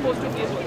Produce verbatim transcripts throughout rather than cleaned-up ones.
supposed to be a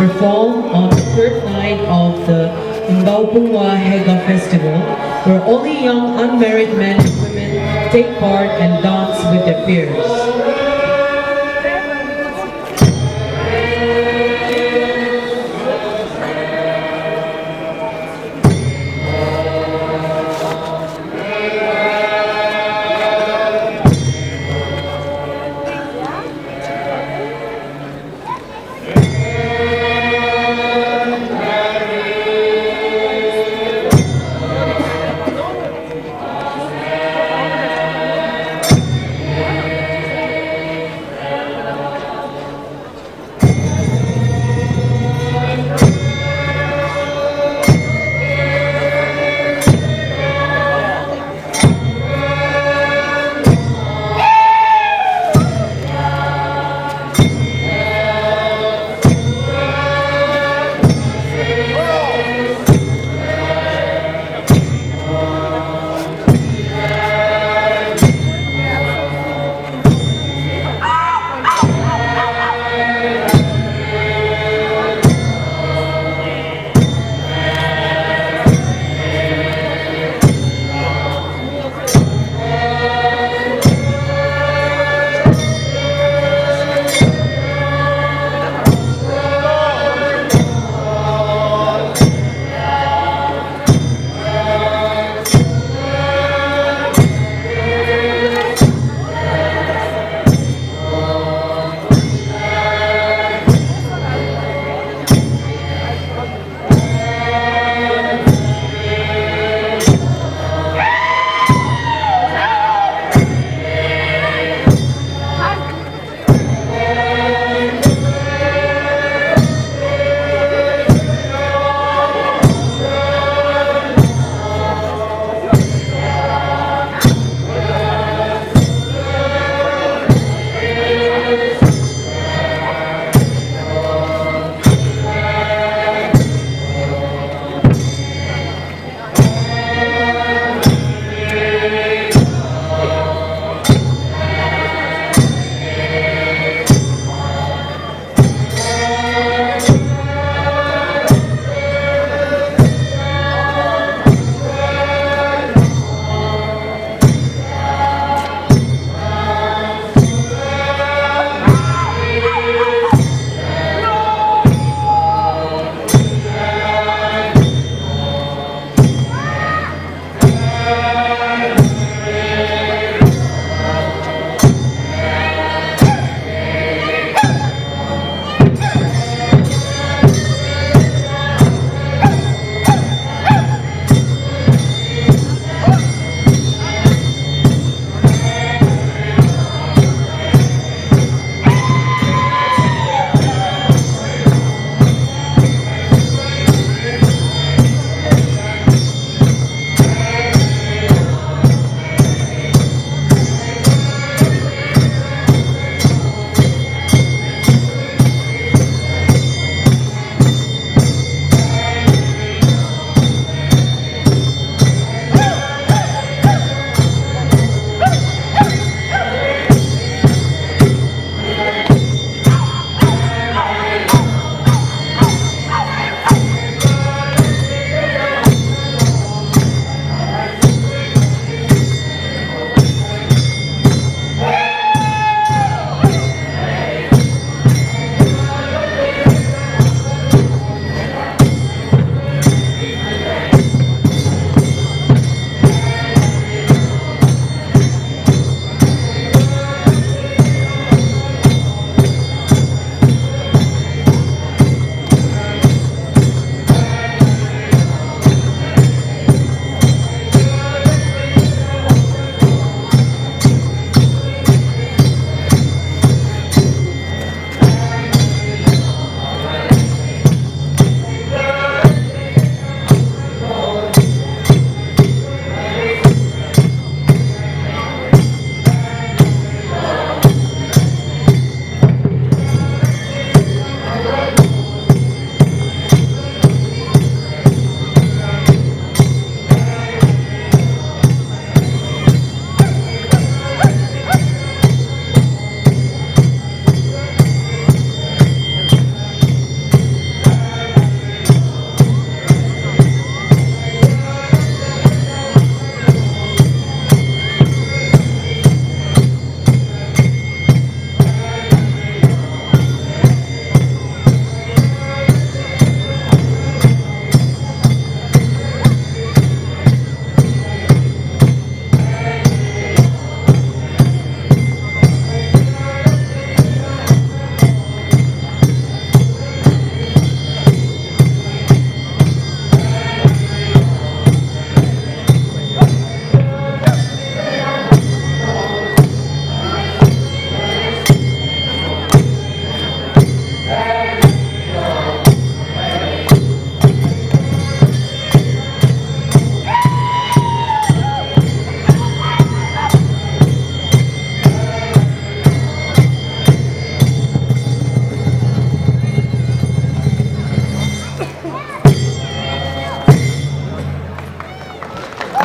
performed on the third night of the Mbaupungwa Hega Festival, where only young unmarried men and women take part and dance with their peers.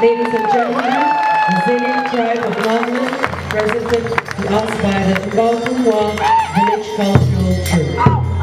Ladies and gentlemen, the Zeliang tribe of Nagaland, presented to us by the Mbaupungwa Village Cultural Troop.